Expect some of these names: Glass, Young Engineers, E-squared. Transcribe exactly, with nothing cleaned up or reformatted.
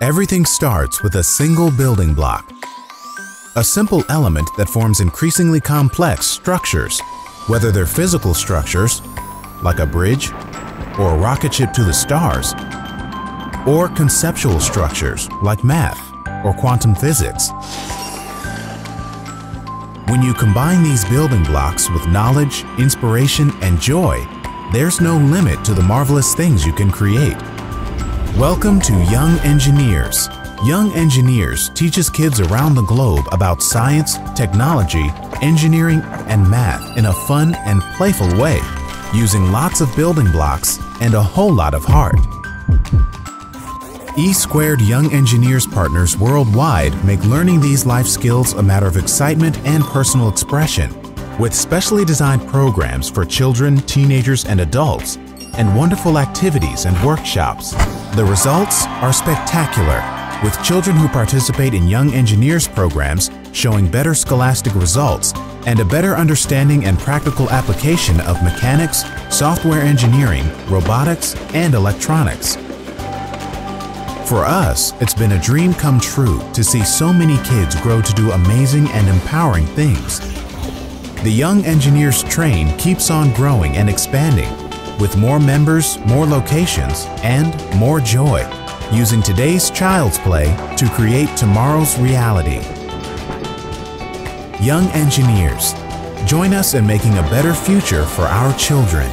Everything starts with a single building block, a simple element that forms increasingly complex structures, whether they're physical structures, like a bridge or a rocket ship to the stars, or conceptual structures like math or quantum physics. When you combine these building blocks with knowledge, inspiration, and joy, there's no limit to the marvelous things you can create. Welcome to Young Engineers. Young Engineers teaches kids around the globe about science, technology, engineering, and math in a fun and playful way, using lots of building blocks and a whole lot of heart. E-squared Young Engineers partners worldwide make learning these life skills a matter of excitement and personal expression, with specially designed programs for children, teenagers, and adults, and wonderful activities and workshops. The results are spectacular, with children who participate in Young Engineers programs showing better scholastic results and a better understanding and practical application of mechanics, software engineering, robotics, and electronics. For us, it's been a dream come true to see so many kids grow to do amazing and empowering things. The Young Engineers train keeps on growing and expanding, with more members, more locations, and more joy, using today's child's play to create tomorrow's reality. Young Engineers, join us in making a better future for our children.